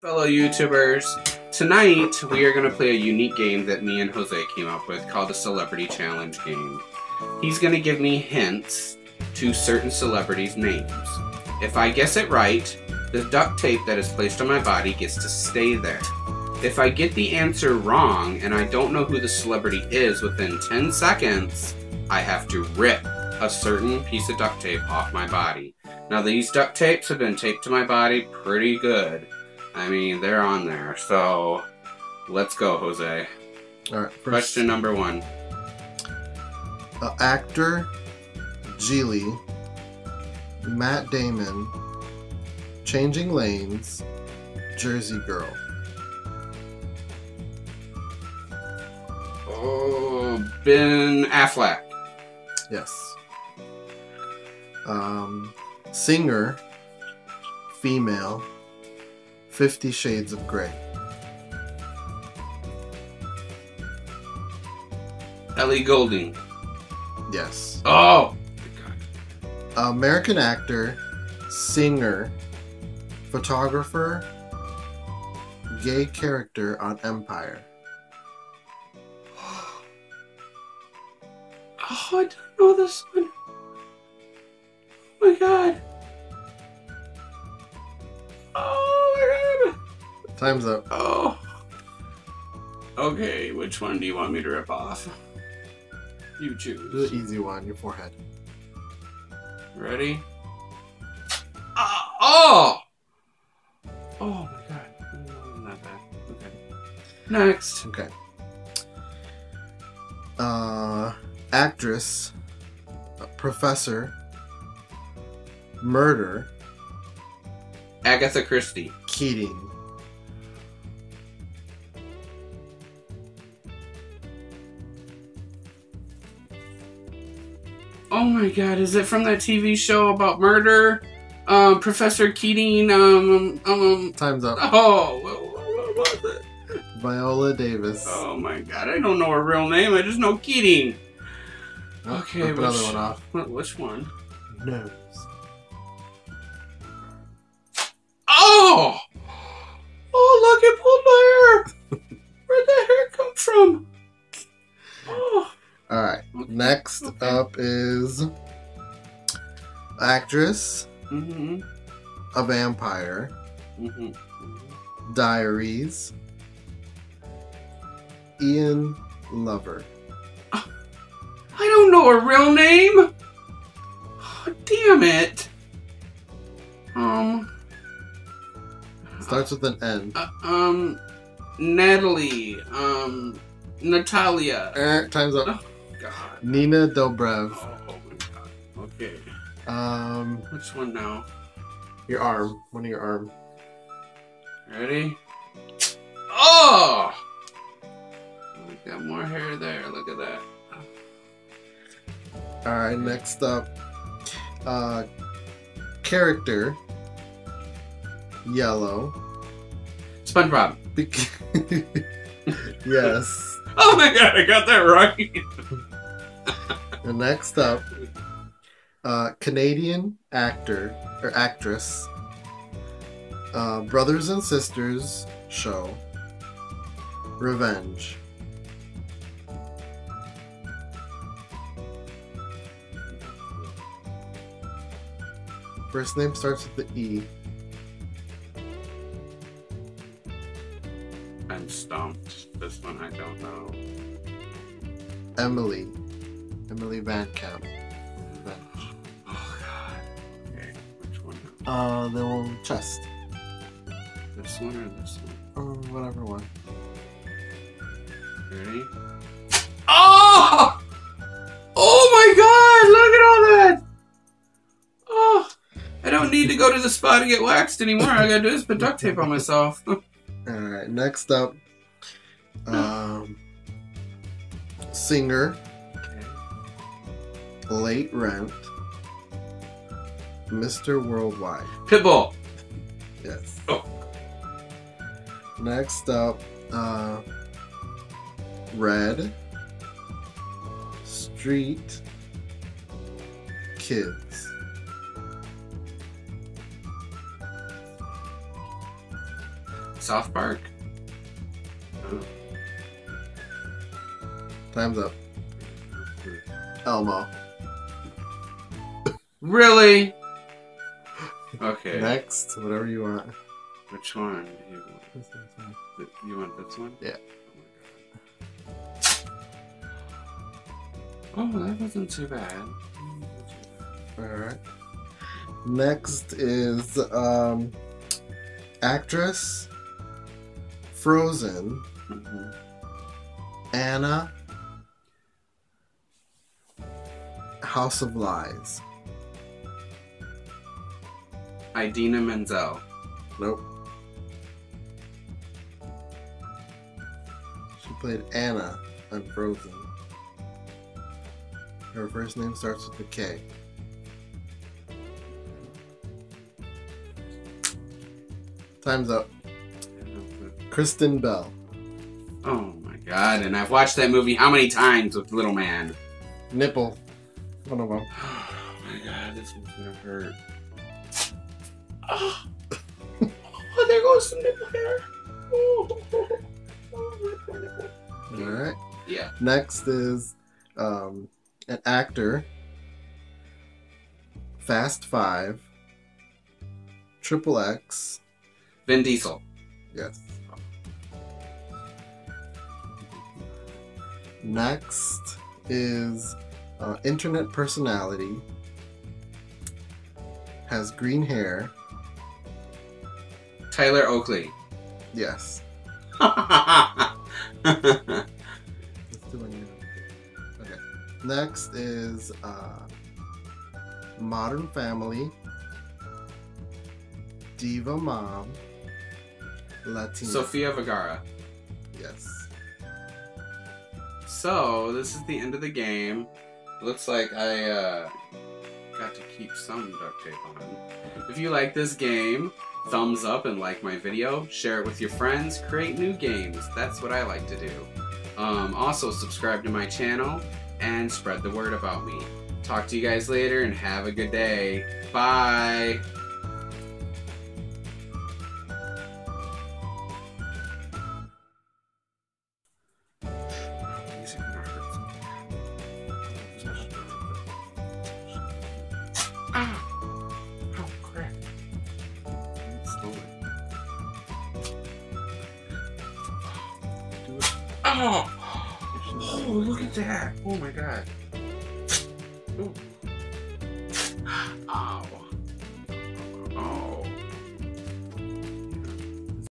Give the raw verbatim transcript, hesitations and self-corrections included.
Fellow YouTubers, tonight we are going to play a unique game that me and Jose came up with called the Celebrity Challenge Game. He's going to give me hints to certain celebrities' names. If I guess it right, the duct tape that is placed on my body gets to stay there. If I get the answer wrong and I don't know who the celebrity is within ten seconds, I have to rip a certain piece of duct tape off my body. Now these duct tapes have been taped to my body pretty good. I mean, they're on there, so let's go, Jose. All right. First, question number one. Uh, actor Geely, Matt Damon, Changing Lanes, Jersey Girl. Oh, Ben Affleck. Yes. Um, singer, female. Fifty Shades of Grey. Ellie Goulding. Yes. Oh! God. American actor, singer, photographer, gay character on Empire. Oh, I don't know this one. Oh my God. Time's up. Oh. Okay, which one do you want me to rip off? You choose. This is an easy one, your forehead. Ready? Uh, oh! Oh my God. Oh, not bad. Okay. Next. Okay. Uh, actress, professor, murder, Agatha Christie. Keating. Oh my God, is it from that T V show about murder? Um, Professor Keating, um, um... Time's up. Oh, what, what was it? Viola Davis. Oh my God, I don't know her real name, I just know Keating. Okay, which, another one off. Which one? Nose. Oh! Oh, look, it pulled my hair! Where'd that hair come from? Oh. Alright, okay. Next okay. up is actress, mm-hmm. a vampire, mm-hmm. diaries, Ian Lover. Uh, I don't know her real name! Oh, damn it! Um. Starts with an N. Uh, um, Natalie, um, Natalia. Er, time's up. Oh. God. Nina Dobrev. Oh, oh my God. Okay. Um. Which one now? Your arm. One of your arm. Ready? Oh! We got more hair there. Look at that. All right. Next up, uh, character. Yellow. SpongeBob. Yes. Oh my God, I got that right! And next up, uh, Canadian actor, or actress, uh, Brothers and Sisters show, Revenge. First name starts with the E. I'm stumped. This one I don't know. Emily. Emily VanCamp. Revenge. Oh God. Okay, which one? Uh, the one chest. This one or this one? Or whatever one. Ready? Oh! Oh my God! Look at all that! Oh! I don't need to go to the spa to get waxed anymore. I gotta do is put duct tape on myself. Alright, next up, um, singer, okay. late rent, Mister Worldwide. Pitbull! Yes. Oh. Next up, uh, red, street, kids. South Park? Ooh. Time's up. Elmo. Really? Okay. Next, whatever you want. Which one do you want? This one. You want this one? Yeah. Oh, my God. Oh, that wasn't too bad. Alright. Next is um, actress Frozen. Mm-hmm. Anna. House of Lies. Idina Menzel. Nope. She played Anna on Frozen. Her first name starts with a K. Time's up. Kristen Bell. Oh my God, and I've watched that movie how many times with Little Man? Nipple. One of them. Oh my God, this one's gonna hurt. Oh, oh there goes some nipple hair. Oh, oh my nipple. Alright. Yeah. Next is um, an actor. Fast Five. Triple X. Vin Diesel. Yes. Next is uh, internet personality. Has green hair. Tyler Oakley. Yes. Okay. Next is uh, Modern Family. Diva Mom. Latina. Sophia Vergara. Yes. So, this is the end of the game. Looks like I uh, got to keep some duct tape on. If you like this game, thumbs up and like my video. Share it with your friends. Create new games. That's what I like to do. Um, also, subscribe to my channel and spread the word about me. Talk to you guys later and have a good day. Bye! Oh. Oh, look at that! Oh my God! Ooh. Ow.